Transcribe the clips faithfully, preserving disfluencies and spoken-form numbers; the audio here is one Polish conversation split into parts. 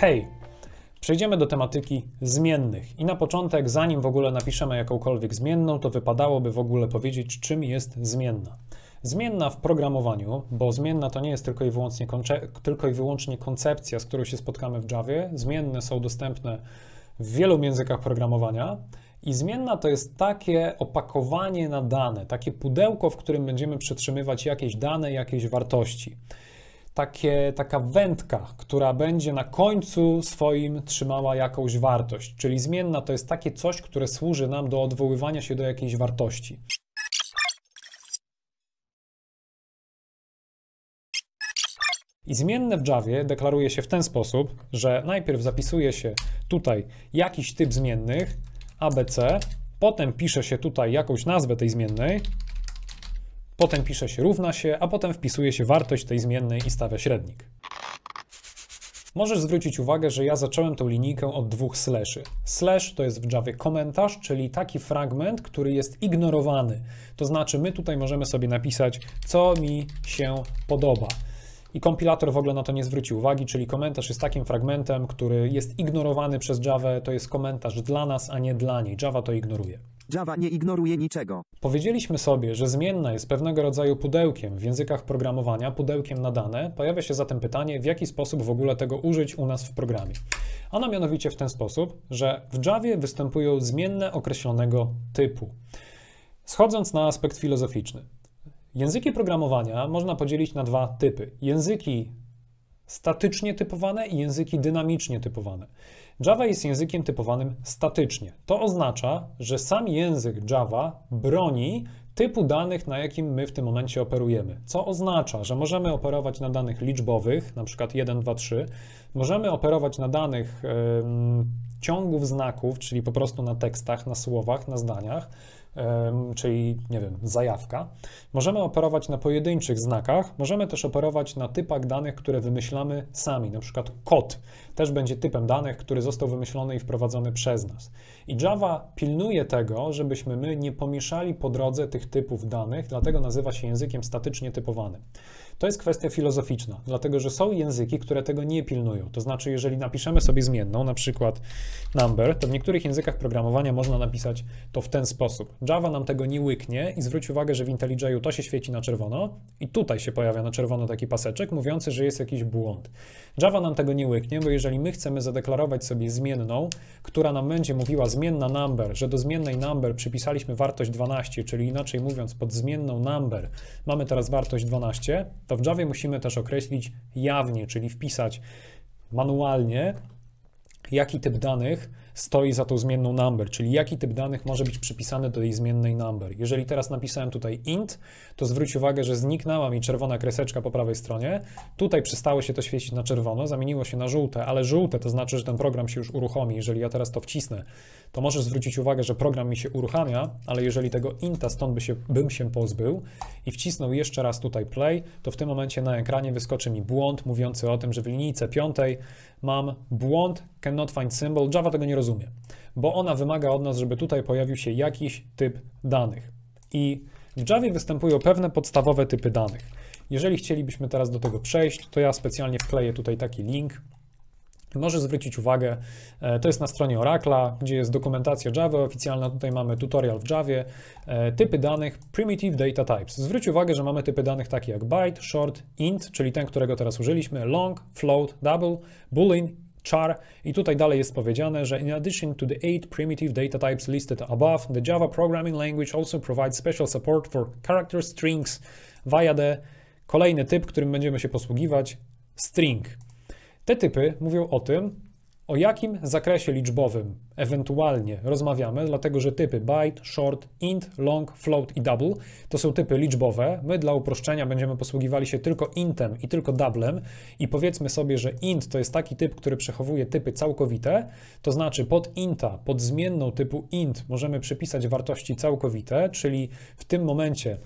Hej, przejdziemy do tematyki zmiennych i na początek, zanim w ogóle napiszemy jakąkolwiek zmienną, to wypadałoby w ogóle powiedzieć, czym jest zmienna. Zmienna w programowaniu, bo zmienna to nie jest tylko i wyłącznie, tylko i wyłącznie koncepcja, z którą się spotkamy w Javie. Zmienne są dostępne w wielu językach programowania i zmienna to jest takie opakowanie na dane, takie pudełko, w którym będziemy przetrzymywać jakieś dane, jakieś wartości. Takie, taka wędka, która będzie na końcu swoim trzymała jakąś wartość, czyli zmienna to jest takie coś, które służy nam do odwoływania się do jakiejś wartości. I zmienne w Javie deklaruje się w ten sposób, że najpierw zapisuje się tutaj jakiś typ zmiennych, A B C, potem pisze się tutaj jakąś nazwę tej zmiennej, potem pisze się równa się, a potem wpisuje się wartość tej zmiennej i stawia średnik. Możesz zwrócić uwagę, że ja zacząłem tą linijkę od dwóch slaszy. Slash to jest w Javie komentarz, czyli taki fragment, który jest ignorowany. To znaczy my tutaj możemy sobie napisać, co mi się podoba. I kompilator w ogóle na to nie zwróci uwagi, czyli komentarz jest takim fragmentem, który jest ignorowany przez Javę. To jest komentarz dla nas, a nie dla niej. Java to ignoruje. Java nie ignoruje niczego. Powiedzieliśmy sobie, że zmienna jest pewnego rodzaju pudełkiem w językach programowania, pudełkiem na dane. Pojawia się zatem pytanie, w jaki sposób w ogóle tego użyć u nas w programie. Ano mianowicie w ten sposób, że w Javie występują zmienne określonego typu. Schodząc na aspekt filozoficzny. Języki programowania można podzielić na dwa typy. Języki statycznie typowane i języki dynamicznie typowane. Java jest językiem typowanym statycznie. To oznacza, że sam język Java broni typu danych, na jakim my w tym momencie operujemy. Co oznacza, że możemy operować na danych liczbowych, na przykład jeden, dwa, trzy. Możemy operować na danych yy, ciągów znaków, czyli po prostu na tekstach, na słowach, na zdaniach. Czyli, nie wiem, zajawka. Możemy operować na pojedynczych znakach, możemy też operować na typach danych, które wymyślamy sami, na przykład kod też będzie typem danych, który został wymyślony i wprowadzony przez nas. I Java pilnuje tego, żebyśmy my nie pomieszali po drodze tych typów danych, dlatego nazywa się językiem statycznie typowanym. To jest kwestia filozoficzna, dlatego że są języki, które tego nie pilnują. To znaczy, jeżeli napiszemy sobie zmienną, na przykład number, to w niektórych językach programowania można napisać to w ten sposób. Java nam tego nie łyknie i zwróć uwagę, że w IntelliJu to się świeci na czerwono i tutaj się pojawia na czerwono taki paseczek mówiący, że jest jakiś błąd. Java nam tego nie łyknie, bo jeżeli my chcemy zadeklarować sobie zmienną, która nam będzie mówiła zmienna number, że do zmiennej number przypisaliśmy wartość dwanaście, czyli inaczej mówiąc pod zmienną number mamy teraz wartość dwanaście, to w Javie musimy też określić jawnie, czyli wpisać manualnie, jaki typ danych stoi za tą zmienną number, czyli jaki typ danych może być przypisany do tej zmiennej number. Jeżeli teraz napisałem tutaj int, to zwróć uwagę, że zniknęła mi czerwona kreseczka po prawej stronie. Tutaj przestało się to świecić na czerwono, zamieniło się na żółte, ale żółte to znaczy, że ten program się już uruchomi. Jeżeli ja teraz to wcisnę, to możesz zwrócić uwagę, że program mi się uruchamia, ale jeżeli tego inta stąd by się, bym się pozbył i wcisnął jeszcze raz tutaj play, to w tym momencie na ekranie wyskoczy mi błąd mówiący o tym, że w linijce piątej mam błąd, cannot find symbol. Java tego nie rozumie, bo ona wymaga od nas, żeby tutaj pojawił się jakiś typ danych. I w Javie występują pewne podstawowe typy danych. Jeżeli chcielibyśmy teraz do tego przejść, to ja specjalnie wkleję tutaj taki link. Możesz zwrócić uwagę, to jest na stronie Oracla, gdzie jest dokumentacja Java oficjalna, tutaj mamy tutorial w Javie, typy danych, primitive data types. Zwróć uwagę, że mamy typy danych takie jak byte, short, int, czyli ten, którego teraz użyliśmy, long, float, double, boolean, char i tutaj dalej jest powiedziane, że in addition to the eight primitive data types listed above, the Java programming language also provides special support for character strings via the kolejny typ, którym będziemy się posługiwać, string. Te typy mówią o tym, o jakim zakresie liczbowym ewentualnie rozmawiamy, dlatego że typy byte, short, int, long, float i double to są typy liczbowe. My dla uproszczenia będziemy posługiwali się tylko intem i tylko doublem i powiedzmy sobie, że int to jest taki typ, który przechowuje typy całkowite, to znaczy pod inta, pod zmienną typu int możemy przypisać wartości całkowite, czyli w tym momencie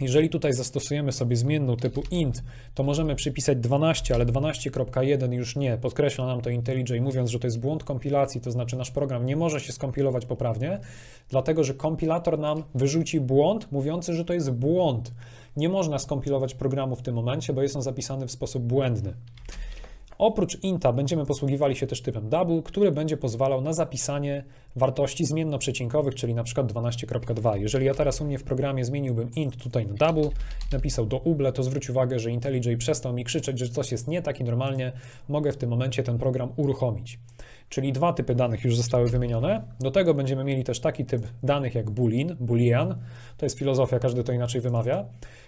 jeżeli tutaj zastosujemy sobie zmienną typu int, to możemy przypisać dwanaście, ale dwanaście kropka jeden już nie. Podkreśla nam to IntelliJ, mówiąc, że to jest błąd kompilacji, to znaczy nasz program nie może się skompilować poprawnie, dlatego że kompilator nam wyrzuci błąd mówiący, że to jest błąd. Nie można skompilować programu w tym momencie, bo jest on zapisany w sposób błędny. Oprócz inta będziemy posługiwali się też typem double, który będzie pozwalał na zapisanie wartości zmiennoprzecinkowych, czyli na przykład dwanaście kropka dwa. Jeżeli ja teraz u mnie w programie zmieniłbym int tutaj na double, napisał double, to zwróć uwagę, że IntelliJ przestał mi krzyczeć, że coś jest nie tak i normalnie mogę w tym momencie ten program uruchomić. Czyli dwa typy danych już zostały wymienione. Do tego będziemy mieli też taki typ danych jak boolean, boolean. To jest filozofia, każdy to inaczej wymawia.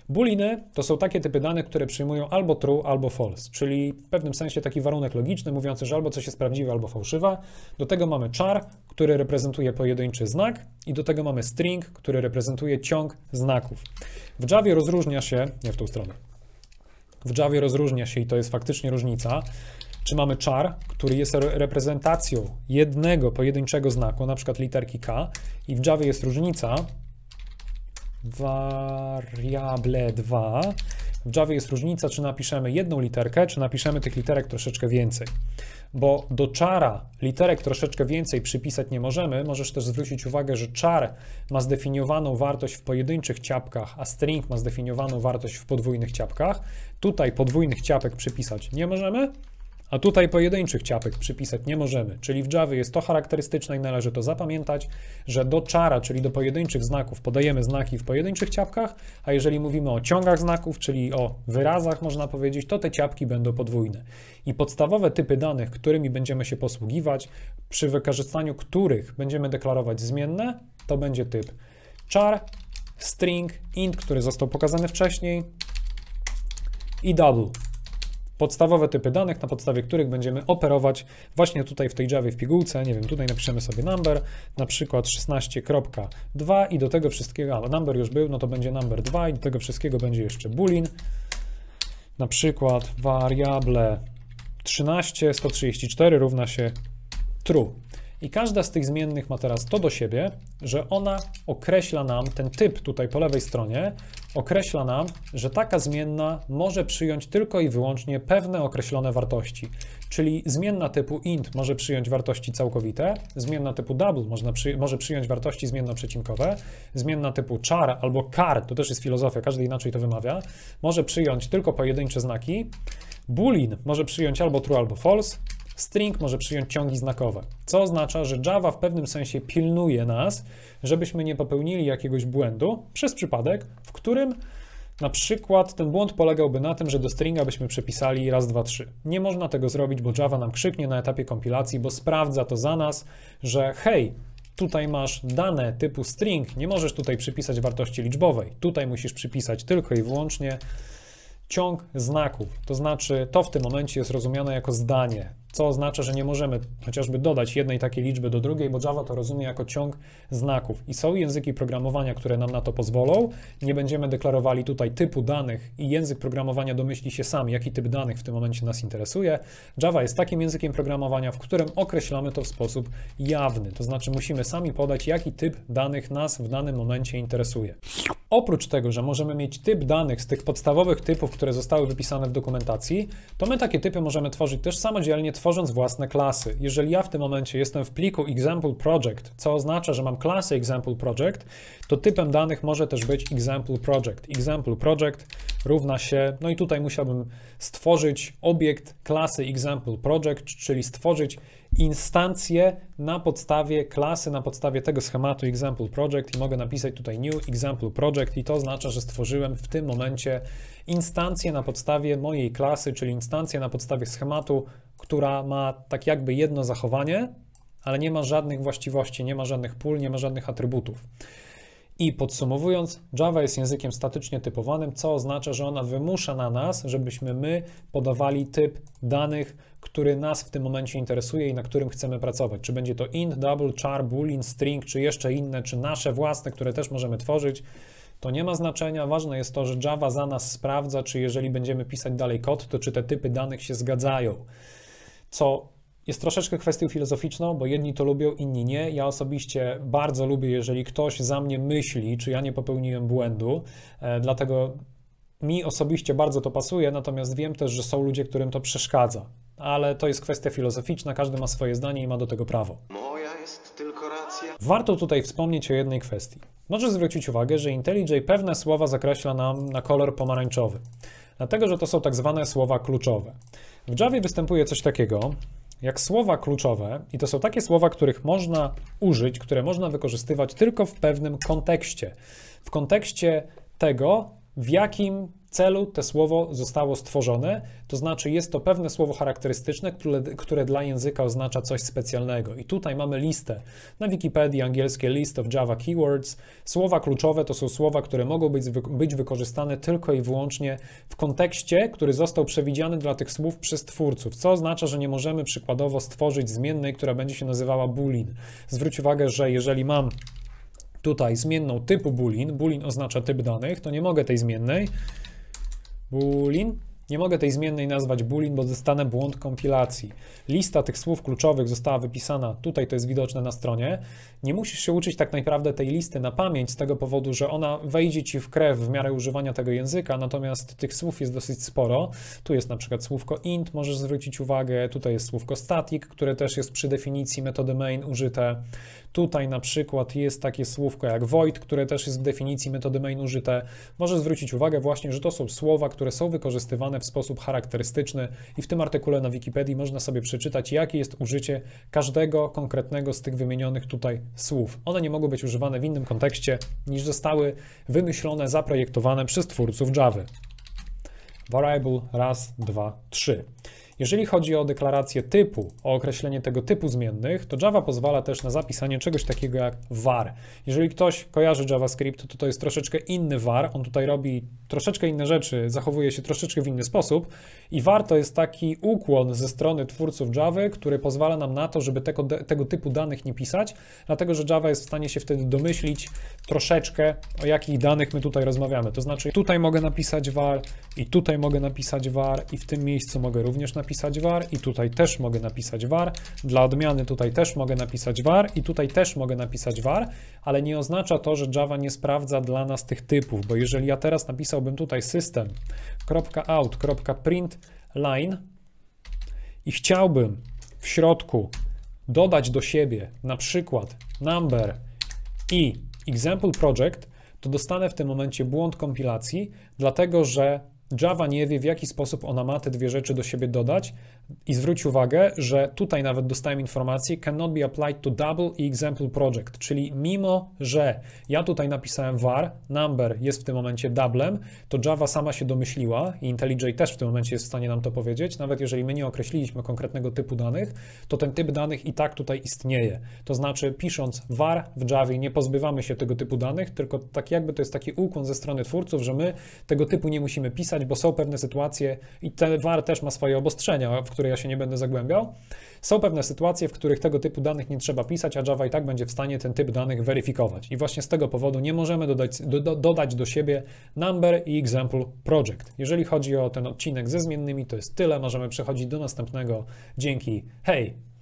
Booleany to są takie typy danych, które przyjmują albo true, albo false, czyli w pewnym sensie taki warunek logiczny mówiący, że albo coś jest prawdziwe, albo fałszywa. Do tego mamy char, który reprezentuje pojedynczy znak i do tego mamy string, który reprezentuje ciąg znaków. W Javie rozróżnia się, nie w tą stronę, w Javie rozróżnia się i to jest faktycznie różnica, czy mamy char, który jest reprezentacją jednego pojedynczego znaku, na przykład literki K, i w Javie jest różnica, variable dwa, w Javie jest różnica, czy napiszemy jedną literkę, czy napiszemy tych literek troszeczkę więcej. Bo do chara literek troszeczkę więcej przypisać nie możemy. Możesz też zwrócić uwagę, że char ma zdefiniowaną wartość w pojedynczych ciapkach, a string ma zdefiniowaną wartość w podwójnych ciapkach. Tutaj podwójnych ciapek przypisać nie możemy, a tutaj pojedynczych ciapek przypisać nie możemy. Czyli w Javie jest to charakterystyczne i należy to zapamiętać, że do chara, czyli do pojedynczych znaków, podajemy znaki w pojedynczych ciapkach, a jeżeli mówimy o ciągach znaków, czyli o wyrazach, można powiedzieć, to te ciapki będą podwójne. I podstawowe typy danych, którymi będziemy się posługiwać, przy wykorzystaniu których będziemy deklarować zmienne, to będzie typ char, string, int, który został pokazany wcześniej, i double. Podstawowe typy danych, na podstawie których będziemy operować właśnie tutaj w tej Javie w pigułce. Nie wiem, tutaj napiszemy sobie number, na przykład szesnaście kropka dwa i do tego wszystkiego, a number już był, no to będzie number dwa i do tego wszystkiego będzie jeszcze boolean, na przykład variable trzynaście sto trzydzieści cztery równa się true. I każda z tych zmiennych ma teraz to do siebie, że ona określa nam, ten typ tutaj po lewej stronie, określa nam, że taka zmienna może przyjąć tylko i wyłącznie pewne określone wartości. Czyli zmienna typu int może przyjąć wartości całkowite, zmienna typu double można przy, może przyjąć wartości zmiennoprzecinkowe, zmienna typu char albo char, to też jest filozofia, każdy inaczej to wymawia, może przyjąć tylko pojedyncze znaki, boolean może przyjąć albo true, albo false, string może przyjąć ciągi znakowe, co oznacza, że Java w pewnym sensie pilnuje nas, żebyśmy nie popełnili jakiegoś błędu przez przypadek, w którym na przykład ten błąd polegałby na tym, że do stringa byśmy przepisali raz, dwa, trzy. Nie można tego zrobić, bo Java nam krzyknie na etapie kompilacji, bo sprawdza to za nas, że hej, tutaj masz dane typu string, nie możesz tutaj przypisać wartości liczbowej, tutaj musisz przypisać tylko i wyłącznie ciąg znaków, to znaczy to w tym momencie jest rozumiane jako zdanie, co oznacza, że nie możemy chociażby dodać jednej takiej liczby do drugiej, bo Java to rozumie jako ciąg znaków i są języki programowania, które nam na to pozwolą. Nie będziemy deklarowali tutaj typu danych i język programowania domyśli się sam, jaki typ danych w tym momencie nas interesuje. Java jest takim językiem programowania, w którym określamy to w sposób jawny, to znaczy musimy sami podać, jaki typ danych nas w danym momencie interesuje. Oprócz tego, że możemy mieć typ danych z tych podstawowych typów, które zostały wypisane w dokumentacji, to my takie typy możemy tworzyć też samodzielnie, tworząc własne klasy. Jeżeli ja w tym momencie jestem w pliku example project, co oznacza, że mam klasę example project, to typem danych może też być example project. Example project równa się, no i tutaj musiałbym stworzyć obiekt klasy example project, czyli stworzyć instancję na podstawie klasy, na podstawie tego schematu example project i mogę napisać tutaj new example project i to oznacza, że stworzyłem w tym momencie instancję na podstawie mojej klasy, czyli instancję na podstawie schematu, która ma tak jakby jedno zachowanie, ale nie ma żadnych właściwości, nie ma żadnych pól, nie ma żadnych atrybutów. I podsumowując, Java jest językiem statycznie typowanym, co oznacza, że ona wymusza na nas, żebyśmy my podawali typ danych, który nas w tym momencie interesuje i na którym chcemy pracować. Czy będzie to int, double, char, boolean, string, czy jeszcze inne, czy nasze własne, które też możemy tworzyć. To nie ma znaczenia, ważne jest to, że Java za nas sprawdza, czy jeżeli będziemy pisać dalej kod, to czy te typy danych się zgadzają. Co jest troszeczkę kwestią filozoficzną, bo jedni to lubią, inni nie. Ja osobiście bardzo lubię, jeżeli ktoś za mnie myśli, czy ja nie popełniłem błędu, e, dlatego mi osobiście bardzo to pasuje, natomiast wiem też, że są ludzie, którym to przeszkadza. Ale to jest kwestia filozoficzna, każdy ma swoje zdanie i ma do tego prawo. Moja jest tylko racja. Warto tutaj wspomnieć o jednej kwestii. Możesz zwrócić uwagę, że IntelliJ pewne słowa zakreśla nam na kolor pomarańczowy. dlatego że to są tak zwane słowa kluczowe. W Javie występuje coś takiego jak słowa kluczowe i to są takie słowa, których można użyć, które można wykorzystywać tylko w pewnym kontekście. W kontekście tego, w jakim celu to słowo zostało stworzone, to znaczy jest to pewne słowo charakterystyczne, które, które dla języka oznacza coś specjalnego. I tutaj mamy listę na Wikipedii, angielskie list of Java keywords. Słowa kluczowe to są słowa, które mogą być, być wykorzystane tylko i wyłącznie w kontekście, który został przewidziany dla tych słów przez twórców, co oznacza, że nie możemy przykładowo stworzyć zmiennej, która będzie się nazywała boolean. Zwróć uwagę, że jeżeli mam tutaj zmienną typu boolean, boolean oznacza typ danych, to nie mogę tej zmiennej Boolean. Nie mogę tej zmiennej nazwać boolean, bo dostanę błąd kompilacji. Lista tych słów kluczowych została wypisana, tutaj to jest widoczne na stronie. Nie musisz się uczyć tak naprawdę tej listy na pamięć z tego powodu, że ona wejdzie Ci w krew w miarę używania tego języka, natomiast tych słów jest dosyć sporo. Tu jest na przykład słówko int, możesz zwrócić uwagę, tutaj jest słówko static, które też jest przy definicji metody main użyte. Tutaj na przykład jest takie słówko jak void, które też jest w definicji metody main użyte. Możesz zwrócić uwagę właśnie, że to są słowa, które są wykorzystywane w sposób charakterystyczny i w tym artykule na Wikipedii można sobie przeczytać, jakie jest użycie każdego konkretnego z tych wymienionych tutaj słów. One nie mogą być używane w innym kontekście niż zostały wymyślone, zaprojektowane przez twórców Javy. Variable raz, dwa, trzy. Jeżeli chodzi o deklarację typu, o określenie tego typu zmiennych, to Java pozwala też na zapisanie czegoś takiego jak var. Jeżeli ktoś kojarzy JavaScript, to to jest troszeczkę inny var. On tutaj robi troszeczkę inne rzeczy, zachowuje się troszeczkę w inny sposób. I var to jest taki ukłon ze strony twórców Javy, który pozwala nam na to, żeby tego, tego typu danych nie pisać, dlatego że Java jest w stanie się wtedy domyślić troszeczkę, o jakich danych my tutaj rozmawiamy. To znaczy tutaj mogę napisać var i tutaj mogę napisać var i w tym miejscu mogę również napisać napisać var i tutaj też mogę napisać var, dla odmiany tutaj też mogę napisać var i tutaj też mogę napisać var, ale nie oznacza to, że Java nie sprawdza dla nas tych typów, bo jeżeli ja teraz napisałbym tutaj system.out.println i chciałbym w środku dodać do siebie na przykład number i example project, to dostanę w tym momencie błąd kompilacji, dlatego że Java nie wie, w jaki sposób ona ma te dwie rzeczy do siebie dodać i zwróć uwagę, że tutaj nawet dostałem informację cannot be applied to double i example project, czyli mimo, że ja tutaj napisałem var, number jest w tym momencie doublem, to Java sama się domyśliła i IntelliJ też w tym momencie jest w stanie nam to powiedzieć, nawet jeżeli my nie określiliśmy konkretnego typu danych, to ten typ danych i tak tutaj istnieje. To znaczy pisząc var w Javie nie pozbywamy się tego typu danych, tylko tak jakby to jest taki ukłon ze strony twórców, że my tego typu nie musimy pisać, bo są pewne sytuacje i ten var też ma swoje obostrzenia, w które ja się nie będę zagłębiał. Są pewne sytuacje, w których tego typu danych nie trzeba pisać, a Java i tak będzie w stanie ten typ danych weryfikować. I właśnie z tego powodu nie możemy dodać do, do, dodać do siebie number i example project. Jeżeli chodzi o ten odcinek ze zmiennymi, to jest tyle. Możemy przechodzić do następnego. Dzięki. Hej!